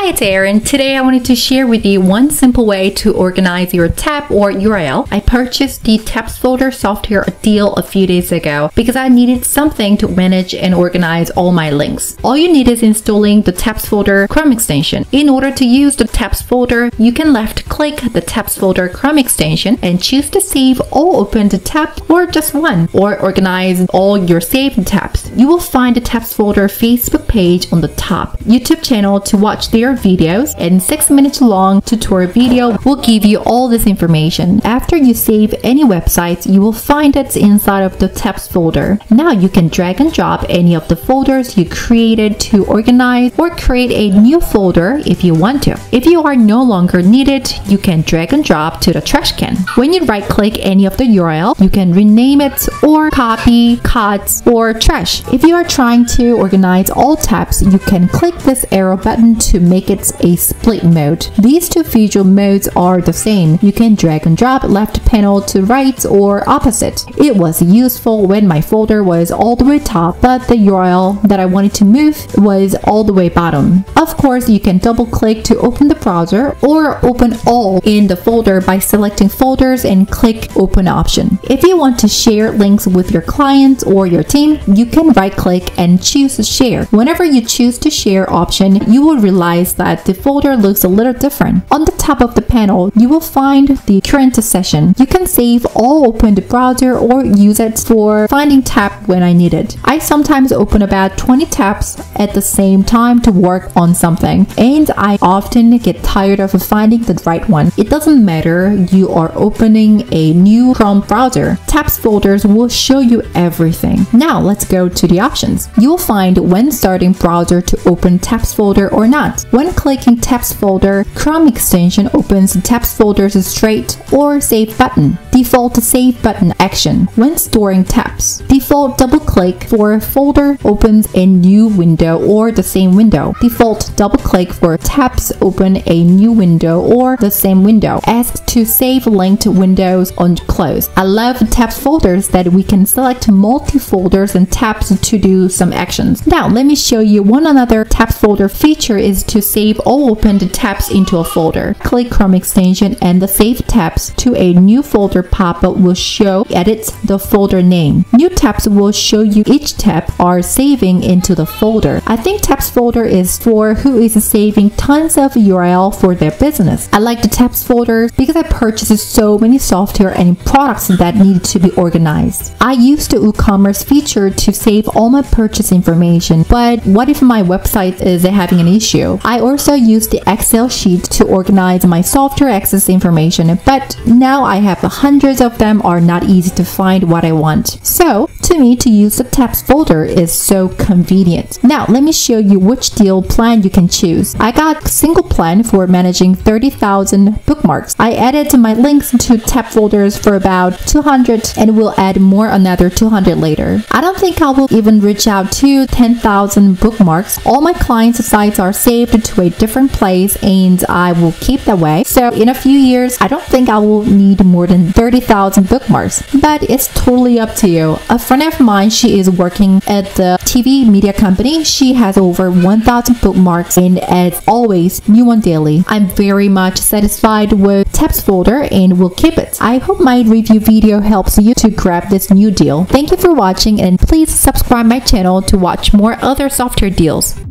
Hi, it's Erin. Today I wanted to share with you one simple way to organize your tab or URL. I purchased the TabsFolders software deal a few days ago because I needed something to manage and organize all my links. All you need is installing the TabsFolders Chrome extension. In order to use the TabsFolders, you can left click the TabsFolders Chrome extension and choose to save all opened tabs or just one, or organize all your saved tabs. You will find the TabsFolders Facebook page on the top, YouTube channel to watch their videos, and 6 minutes long tutorial video will give you all this information. After you save any websites, you will find it inside of the TabsFolders. Now you can drag and drop any of the folders you created to organize, or create a new folder if you want to. If you are no longer needed, you can drag and drop to the trash can. When you right click any of the URL, you can rename it or copy, cut, or trash. If you are trying to organize all tabs, you can click this arrow button to make it a split mode. These two visual modes are the same. You can drag and drop left panel to right or opposite. It was useful when my folder was all the way top, but the URL that I wanted to move was all the way bottom. Of course, you can double click to open the browser or open all in the folder by selecting folders and click open option. If you want to share links with your clients or your team, you can right click and choose share. Whenever you choose to share option, you will realize that the folder looks a little different. On the top of the panel, you will find the current session. You can save all open the browser or use it for finding tab when I need it. I sometimes open about 20 tabs at the same time to work on something, and I often get tired of finding the right one. It doesn't matter, you are opening a new Chrome browser. TabsFolders will show you everything. Now let's go to the options. You'll find when starting browser to open TabsFolders or not. When clicking TabsFolders, Chrome extension opens TabsFolders straight or save button. Default save button action. When storing tabs, default double click for a folder opens a new window or the same window. Default double click for tabs open a new window or the same window. Ask to save linked windows on close. I love TabsFolders that we can select multi-folders and tabs to do some actions. Now let me show you one another TabsFolders feature is to save all opened tabs into a folder. Click Chrome extension and the save tabs to a new folder pop-up will show. Edit the folder name. New tabs will show you each tab are saving into the folder. I think TabsFolders is for who is saving tons of URL for their business. I like the TabsFolders because I purchased so many software and products that need to be organized. I used the WooCommerce feature to save all my purchase information, but what if my website is having an issue? I also used the Excel sheet to organize my software access information, but now I have hundreds of them are not easy to find what I want. So to me, to use the TabsFolders is so convenient. Now let me show you which deal plan you can choose. I got a single plan for managing 30,000 bookmarks. I added my links to TabsFolders for about 200 and will add more another 200 later. I don't think I will even reach out to 10,000 bookmarks. All my clients' sites are saved to a different place and I will keep that way. So in a few years, I don't think I will need more than 30,000 bookmarks, but it's totally up to you. A friend of mine, she is working at the TV media company. She has over 1,000 bookmarks and as always, new one daily. I'm very much satisfied with TabsFolders and will keep it. I hope my review video helps you to grab this new deal. Thank you for watching and please subscribe my channel to watch more other software deals.